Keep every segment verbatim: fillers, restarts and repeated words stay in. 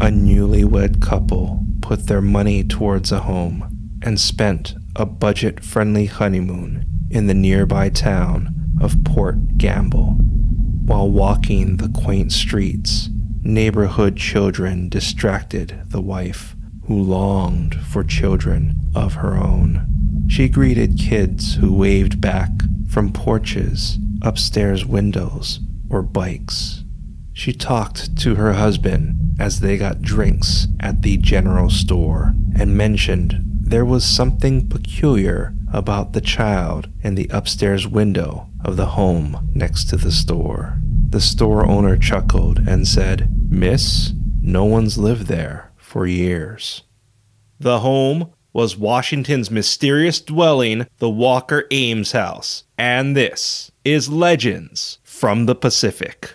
a newlywed couple put their money towards a home and spent a budget-friendly honeymoon in the nearby town of Port Gamble. While walking the quaint streets, neighborhood children distracted the wife, who longed for children of her own. She greeted kids who waved back from porches, upstairs windows, or bikes. She talked to her husband as they got drinks at the general store and mentioned there was something peculiar about the child in the upstairs window of the home next to the store. The store owner chuckled and said, "Miss, no one's lived there for years." The home was Washington's mysterious dwelling, the Walker-Ames House, and this is Legends from the Pacific.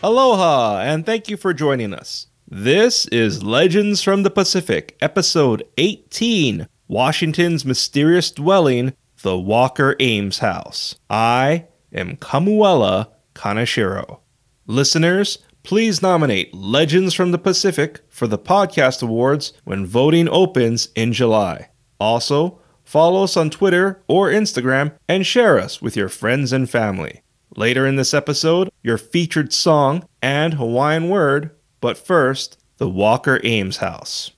Aloha, and thank you for joining us. This is Legends from the Pacific, Episode eighteen, Washington's Mysterious Dwelling, the Walker-Ames House. I am Kamuela Kanashiro. Listeners, please nominate Legends from the Pacific for the podcast awards when voting opens in July. Also, follow us on Twitter or Instagram and share us with your friends and family. Later in this episode, your featured song and Hawaiian word, but first, the Walker-Ames House.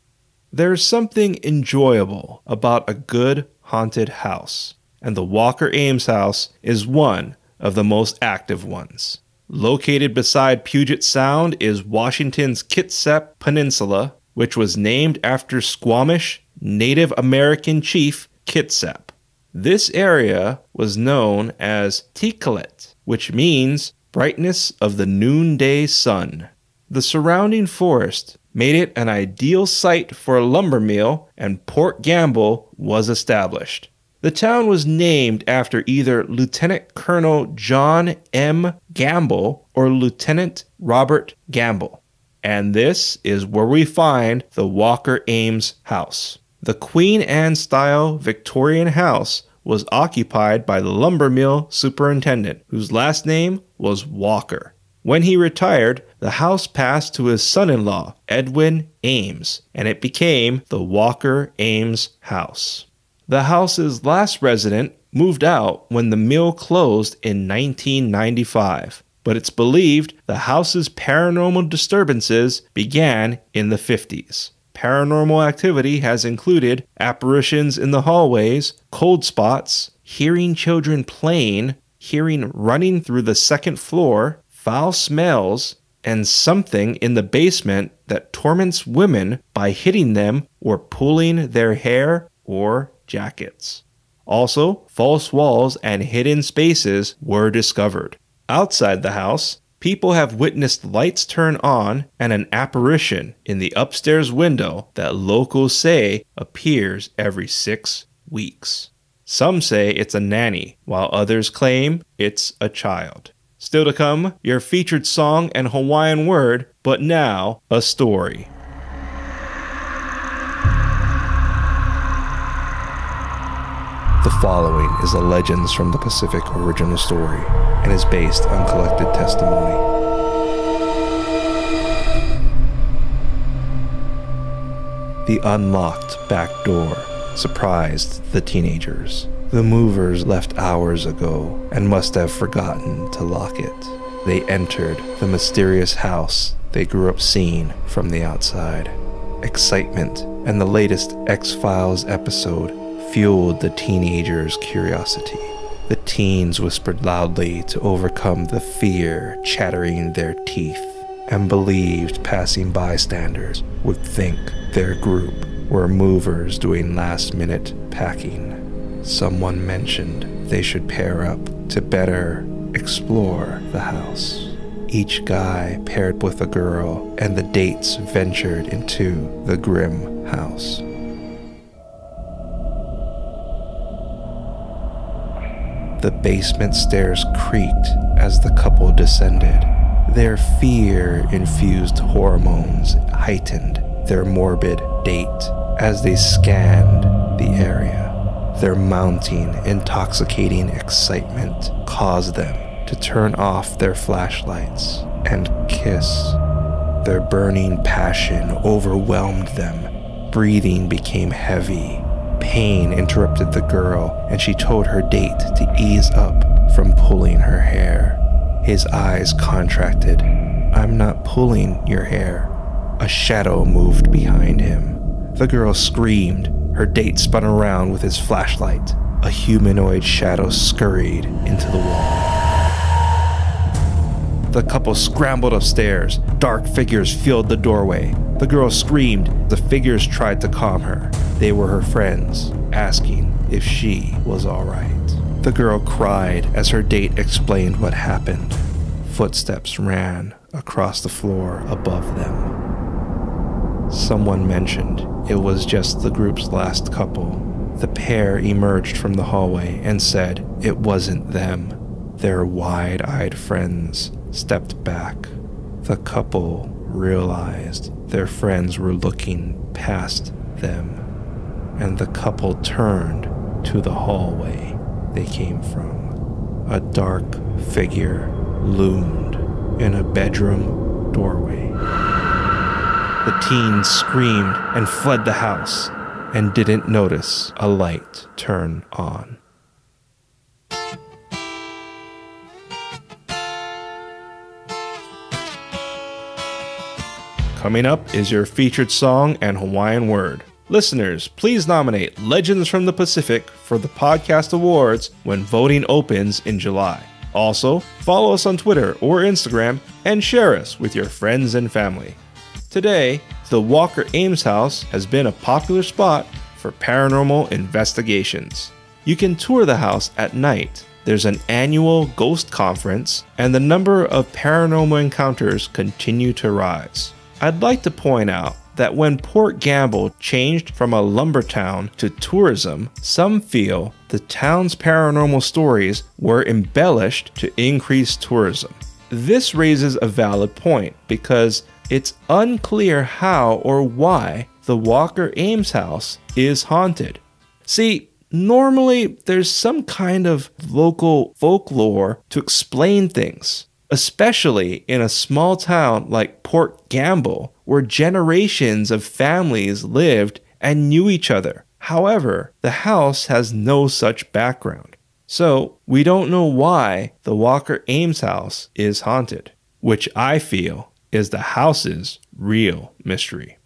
There's something enjoyable about a good haunted house, and the Walker-Ames House is one of the most active ones. Located beside Puget Sound is Washington's Kitsap Peninsula, which was named after Squamish Native American chief Kitsap. This area was known as Teekalet, which means brightness of the noonday sun. The surrounding forest made it an ideal site for a lumber mill, and Port Gamble was established. The town was named after either Lieutenant Colonel John M. Gamble or Lieutenant Robert Gamble. And this is where we find the Walker-Ames House. The Queen Anne-style Victorian house was occupied by the lumber mill superintendent, whose last name was Walker. When he retired, the house passed to his son-in-law, Edwin Ames, and it became the Walker-Ames House. The house's last resident moved out when the mill closed in nineteen ninety-five, but it's believed the house's paranormal disturbances began in the fifties. Paranormal activity has included apparitions in the hallways, cold spots, hearing children playing, hearing running through the second floor, foul smells, and something in the basement that torments women by hitting them or pulling their hair or jackets. Also, false walls and hidden spaces were discovered. Outside the house, people have witnessed lights turn on and an apparition in the upstairs window that locals say appears every six weeks. Some say it's a nanny, while others claim it's a child. Still to come, your featured song and Hawaiian word, but now a story. The following is a Legends from the Pacific original story and is based on collected testimony. The unlocked back door surprised the teenagers. The movers left hours ago and must have forgotten to lock it. They entered the mysterious house they grew up seeing from the outside. Excitement and the latest X-Files episode fueled the teenagers' curiosity. The teens whispered loudly to overcome the fear chattering their teeth, and believed passing bystanders would think their group were movers doing last-minute packing. Someone mentioned they should pair up to better explore the house. Each guy paired with a girl, and the dates ventured into the grim house. The basement stairs creaked as the couple descended. Their fear-infused hormones heightened their morbid date as they scanned the area. Their mounting, intoxicating excitement caused them to turn off their flashlights and kiss. Their burning passion overwhelmed them. Breathing became heavy. Pain interrupted the girl, and she told her date to ease up from pulling her hair. His eyes contracted. "I'm not pulling your hair." A shadow moved behind him. The girl screamed. Her date spun around with his flashlight. A humanoid shadow scurried into the wall. The couple scrambled upstairs. Dark figures filled the doorway. The girl screamed. The figures tried to calm her. They were her friends, asking if she was all right. The girl cried as her date explained what happened. Footsteps ran across the floor above them. Someone mentioned it was just the group's last couple. The pair emerged from the hallway and said it wasn't them. Their wide-eyed friends stepped back. The couple realized their friends were looking past them, and the couple turned to the hallway they came from. A dark figure loomed in a bedroom doorway. The teens screamed and fled the house and didn't notice a light turn on. Coming up is your featured song and Hawaiian word. Listeners, please nominate Legends from the Pacific for the podcast awards when voting opens in July. Also, follow us on Twitter or Instagram and share us with your friends and family. Today, the Walker-Ames House has been a popular spot for paranormal investigations. You can tour the house at night. There's an annual ghost conference, and the number of paranormal encounters continue to rise. I'd like to point out that when Port Gamble changed from a lumber town to tourism, some feel the town's paranormal stories were embellished to increase tourism. This raises a valid point because it's unclear how or why the Walker-Ames House is haunted. See, normally there's some kind of local folklore to explain things, especially in a small town like Port Gamble, where generations of families lived and knew each other. However, the house has no such background. So we don't know why the Walker-Ames House is haunted, which I feel is the house's real mystery.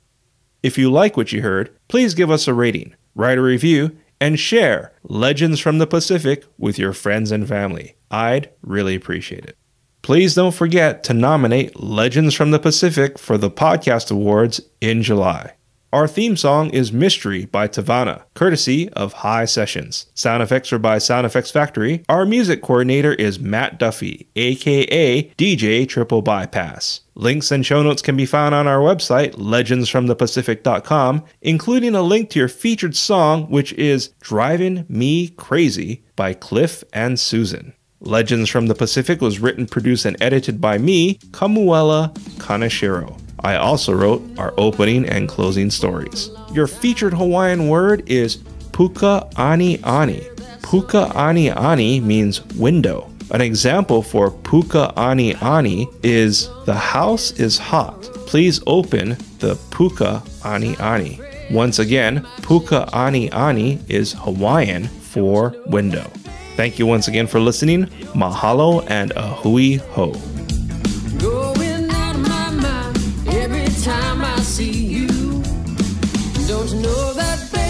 If you like what you heard, please give us a rating, write a review, and share Legends from the Pacific with your friends and family. I'd really appreciate it. Please don't forget to nominate Legends from the Pacific for the podcast awards in July. Our theme song is Mystery by Tavana, courtesy of High Sessions. Sound effects are by Sound Effects Factory. Our music coordinator is Matt Duffy, aka D J Triple Bypass. Links and show notes can be found on our website, legends from the pacific dot com, including a link to your featured song, which is Driving Me Crazy by Cliff and Susan. Legends from the Pacific was written, produced, and edited by me, Kamuela Kanashiro. I also wrote our opening and closing stories. Your featured Hawaiian word is puka ani ani. Puka ani ani means window. An example for puka ani ani is the house is hot. Please open the puka ani ani. Once again, puka ani ani is Hawaiian for window. Thank you once again for listening. Mahalo and a hui ho. Time I see you, don't you know that, baby?